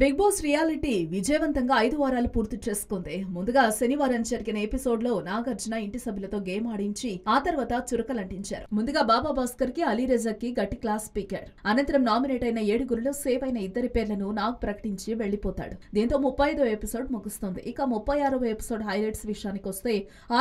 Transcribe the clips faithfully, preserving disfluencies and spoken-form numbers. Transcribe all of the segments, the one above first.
Bigg Boss reality, Vijayavantanga Aidu Varalu Purti Chesukundi. Munduga Shanivaram jarigina episode lo Nagarjuna inti sabhyulato game aadinchi aa tarvata churakalantincharu. Munduga Baba Bhaskar ki Ali Reza ki gatti class speaker. Anantaram nominate aina yedugurilo save aina iddari perlanu Nag prakatinchi vellipotaadu. Deento thirty-fifth episode mugustundi. Ika thirty-sixth episode highlights vishayaniki vaste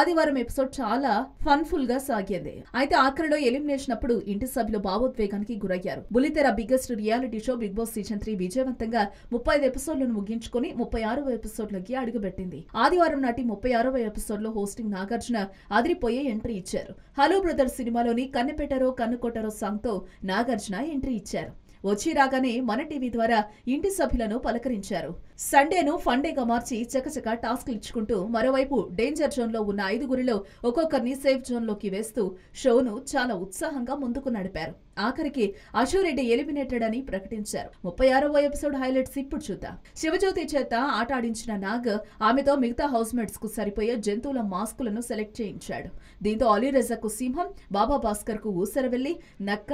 Adivaram episode chala funful ga sagindi. Aithe aakarilo elimination appudu inti sabhyulu bhavotveganiki gurayyaru. Bulitera biggest reality show Bigg Boss season three Vijayavantanga thirty-fifth episode lanu muginchukoni thirty-sixth episode laki adugubettindi. Adivaram nati thirty-sixth episode lo hosting Nagarjuna adiripoye entry icharu. Hello Brother సినిమాలోని కన్నపెట్టరో కన్నుకొట్టరో song తో Nagarjuna entry ఇచ్చారు. వచ్చి రాగానే మన TV ద్వారా ఇంటి సభ్యులను పలకరించారు. సండేను ఫండేగా మార్చి చకచక టాస్క్లు ఇచ్చుకుంటూ మరోవైపు డేంజర్ జోన్లో ఉన్న ఐదుగురిలో ఒక్కొక్కరిని సేఫ్ జోన్లోకి వేస్తూ షోను చాలా ఉత్సాహంగా ముందుకు నడిపారు. ఆఖరికి అశు రెడ్డి ఎలిమినేటెడ్ అని ప్రకటించారు. thirty-sixth ఎపిసోడ్ హైలైట్స్ ఇప్పుడు చూద్దాం. శివజ్యోతి చేత ఆట ఆడించిన నాగ్ ఆమెతో మిగతా హౌస్ మేట్స్ కు సరిపోయే జంతువుల మాస్కులను సెలెక్ట్ చేయించాడు. దీంతో అలీ రజాకు సింహం, బాబా భాస్కర్ కు ఊసరవెల్లి, నక్క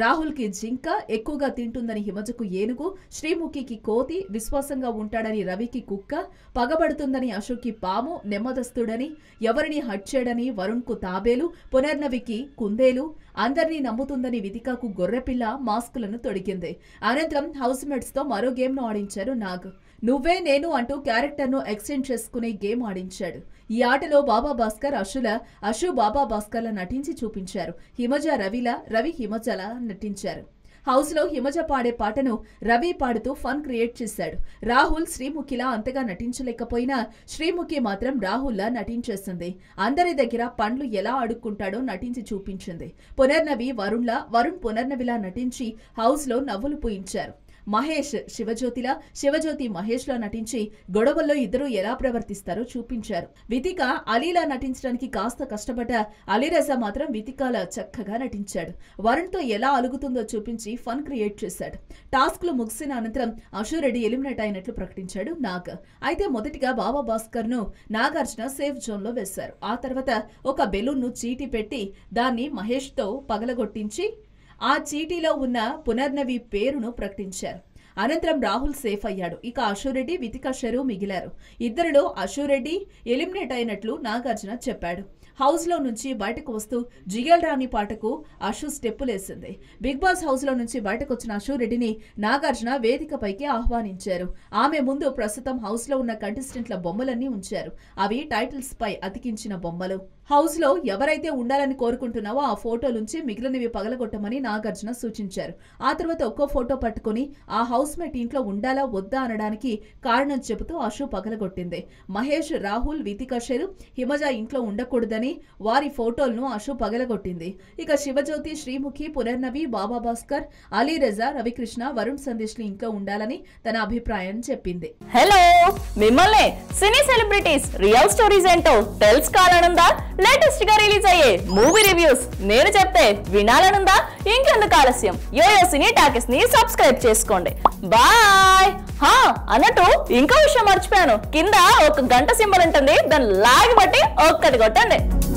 Rahul ki jinka, Ekoga tintundani Himajaku Yenugu, Sreemukhi ki koti, Viswasanga untadani Ravi ki kukka, Pagabadutundani Ashu ki pamu, Nemadastudani, Yavarini Hutchedani, Varun ku tabelu, Punarnaviki, Kundelu, Andarni Namutundani Vidika ku Gorrepilla, Maskulanu Todikinde, Anantram, housemates to Maro game no adincharu Nag. Nuve Nenu antu character no extend cheskune game adinchadu. Ee aatalo Baba Bhaskar Ashula, Ashu Baba Bhaskar la natinchi chupincharu. Himaja Ravila, Ravi Himajala natincharu. House lo Himaja paade paatanu Ravi paadutu fun create chesadu. Rahul Sreemukhi la antaga natinchalekapoyina Sreemukhi matram Rahul la natinchesindi. Andari daggara pandlu ela adukuntado natinchi chupinchindi. Punarnavi Varun la Varun Punarnavi la natinchi house lo navulu poyincharu. Mahesh శివజ్యోతిలా Shivajyothi Mahesh లా నటించి గొడవల్లో ఇద్దరు ఎలా ప్రవర్తిస్తారో చూపించారు. వితిక అలీలా నటించడానికి కాస్త కష్టపడ్డ అలీరజా మాత్రం వితికాల చక్కగా నటించాడు. వరుణ్ తో ఎలా అలుగుతుందో చూపించి ఫన్ క్రియేట్ చేశాడు. టాస్క్ లు ముగిసిన అనంతరం అశు రెడ్డి ఎలిమినేట్ అయినట్లు ప్రకటించాడు నాగ్. అయితే మొదటిగా బాబా భాస్కర్ ను నాగార్జున సేఫ్ జోన్ లో వేశారు. ఆ తర్వాత ఒక బెలూన్ ను చీటి పెట్టి దాన్ని మహేష్ తో పగలగొట్టించి ఆ చీటిలో ఉన్న పునర్నవి పేరును ప్రకటించారు. అనంతరం రాహుల్ సేఫ్ అయ్యాడు. ఇక అశు రెడ్డి, వితిక, షరు మిగిలారు. ఇద్దరిలో అశు రెడ్డి ఎలిమినేట్ అయినట్లు నాగార్జున చెప్పాడు. హౌస్ లో నుంచి బయటకు వస్తూ జిగల్ రాణి పాటకు అశు స్టెప్పులేసింది. బిగ్ బాస్ హౌస్ లో నుంచి బయటకు వచ్చిన అశు రెడ్డిని నాగార్జున వేదికపైకి ఆహ్వానించారు. ఆమె ముందు ప్రస్తుతం హౌస్ లో ఉన్న కంటెస్టెంట్ల బొమ్మలన్నీ ఉంచారు. అవి టైటిల్స్ పై అతికించిన బొమ్మలు. హౌస్ లో ఎవరైతే ఉండాలని కోరుకుంటున్నావో ఆ ఫోటో నుంచి మిగిలినవి పగలగొట్టమని నాగార్జున సూచించారు. ఆ తర్వాత ఒక్కో ఫోటో పట్టుకుని ఆ హౌస్ మేట్ ఇంట్లో ఉండాలా వద్దా అనడానికి కారణం చెబుతూ అశు పగలగొట్టింది. మహేష్, రాహుల్, వితిక, షరు, హిమజ ఇంట్లో ఉండకూడదని వారి ఫోటోలను అశు పగలగొట్టింది. ఇక శివజ్యోతి, శ్రీముఖి, పునర్నవి, బాబా భాస్కర్, అలీ రజా, రవికృష్ణ, వరుణ్ సందేశ్లు ఇంట్లో ఉండాలని తన అభిప్రాయం చెప్పింది. హలో, మిమ్మల్ని సినీ సెలబ్రిటీస్ రియల్ స్టోరీస్ ఏంటో తెలుసుకోవాలనుందా? లేటెస్ట్ గా రిలీజ్ అయ్యే మూవీ రివ్యూస్ నేను చెప్తే వినాలనుందా? ఇంకెందుకు ఆలస్యం, యోయో సినీ టాకీస్ ని సబ్స్క్రైబ్ చేసుకోండి. బాయ్. హా, అన్నట్టు ఇంకో విషయం మర్చిపోయాను. కింద ఒక గంట సింబల్ ఉంటుంది, దాన్ని లాగి బట్టి ఒక్కటి కొట్టండి.